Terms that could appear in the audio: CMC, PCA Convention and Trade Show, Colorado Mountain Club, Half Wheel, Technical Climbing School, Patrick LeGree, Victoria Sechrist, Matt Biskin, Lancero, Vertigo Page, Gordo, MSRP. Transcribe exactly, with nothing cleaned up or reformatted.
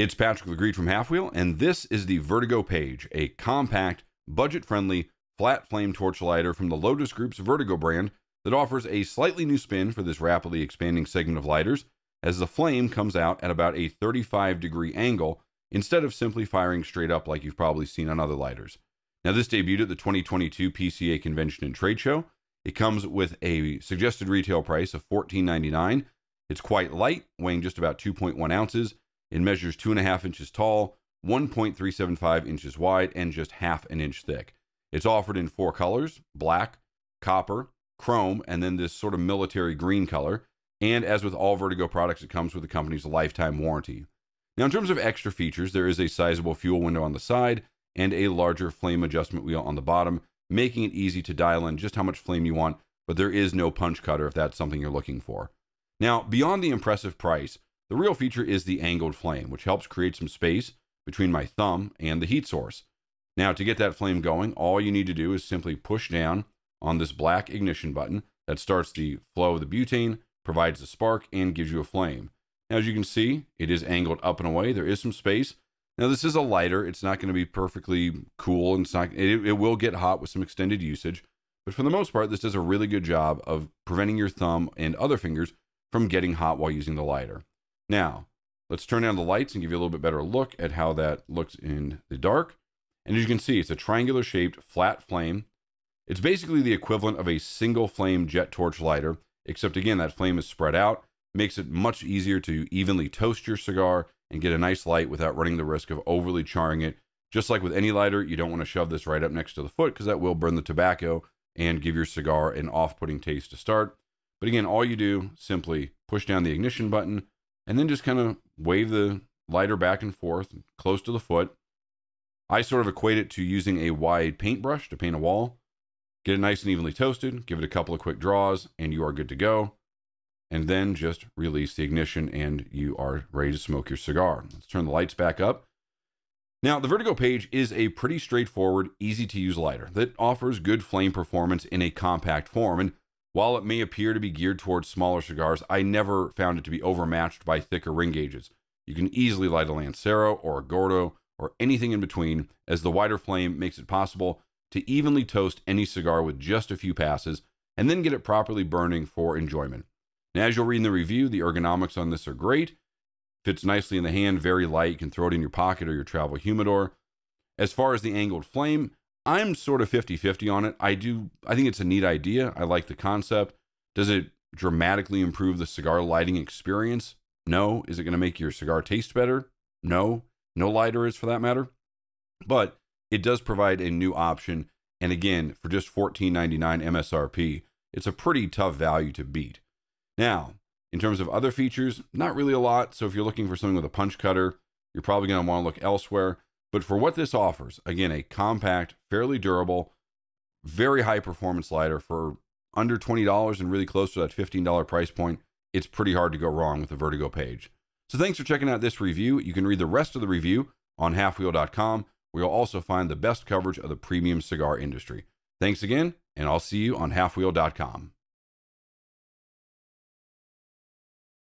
It's Patrick LeGree from Half Wheel, and this is the Vertigo Page, a compact, budget-friendly, flat flame torch lighter from the Lotus Group's Vertigo brand that offers a slightly new spin for this rapidly expanding segment of lighters, as the flame comes out at about a thirty-five degree angle instead of simply firing straight up like you've probably seen on other lighters. Now, this debuted at the twenty twenty-two P C A Convention and Trade Show. It comes with a suggested retail price of fourteen ninety-nine. It's quite light, weighing just about two point one ounces. It measures two and a half inches tall, one point three seven five inches wide, and just half an inch thick. It's offered in four colors: black, copper, chrome, and then this sort of military green color. And as with all Vertigo products, it comes with the company's lifetime warranty. Now, in terms of extra features, there is a sizable fuel window on the side and a larger flame adjustment wheel on the bottom, making it easy to dial in just how much flame you want, but there is no punch cutter if that's something you're looking for. Now, beyond the impressive price, the real feature is the angled flame, which helps create some space between my thumb and the heat source. Now, to get that flame going, all you need to do is simply push down on this black ignition button that starts the flow of the butane, provides the spark, and gives you a flame. Now, as you can see, it is angled up and away. There is some space. Now, this is a lighter. It's not going to be perfectly cool, and it's not, it, it will get hot with some extended usage. But for the most part, this does a really good job of preventing your thumb and other fingers from getting hot while using the lighter. Now, let's turn down the lights and give you a little bit better look at how that looks in the dark. And as you can see, it's a triangular shaped flat flame. It's basically the equivalent of a single flame jet torch lighter, except again, that flame is spread out, makes it much easier to evenly toast your cigar and get a nice light without running the risk of overly charring it. Just like with any lighter, you don't want to shove this right up next to the foot because that will burn the tobacco and give your cigar an off-putting taste to start. But again, all you do, simply push down the ignition button, and then just kind of wave the lighter back and forth close to the foot. I sort of equate it to using a wide paintbrush to paint a wall. Get it nice and evenly toasted, give it a couple of quick draws, and you are good to go. And then just release the ignition and you are ready to smoke your cigar. Let's turn the lights back up. Now, the Vertigo Page is a pretty straightforward, easy to use lighter that offers good flame performance in a compact form. And while it may appear to be geared towards smaller cigars, I never found it to be overmatched by thicker ring gauges. You can easily light a Lancero or a Gordo or anything in between, as the wider flame makes it possible to evenly toast any cigar with just a few passes and then get it properly burning for enjoyment. Now, as you'll read in the review, the ergonomics on this are great. Fits nicely in the hand, very light. You can throw it in your pocket or your travel humidor. As far as the angled flame, I'm sort of fifty fifty on it. I do. I think it's a neat idea. I like the concept. Does it dramatically improve the cigar lighting experience? No. Is it going to make your cigar taste better? No. No lighter is for that matter. But it does provide a new option. And again, for just fourteen ninety-nine M S R P, it's a pretty tough value to beat. Now, in terms of other features, not really a lot. So if you're looking for something with a punch cutter, you're probably going to want to look elsewhere. But for what this offers, again, a compact, fairly durable, very high performance lighter for under twenty dollars and really close to that fifteen dollar price point, it's pretty hard to go wrong with the Vertigo Page. So thanks for checking out this review. You can read the rest of the review on half wheel dot com, where you'll also find the best coverage of the premium cigar industry. Thanks again, and I'll see you on half wheel dot com.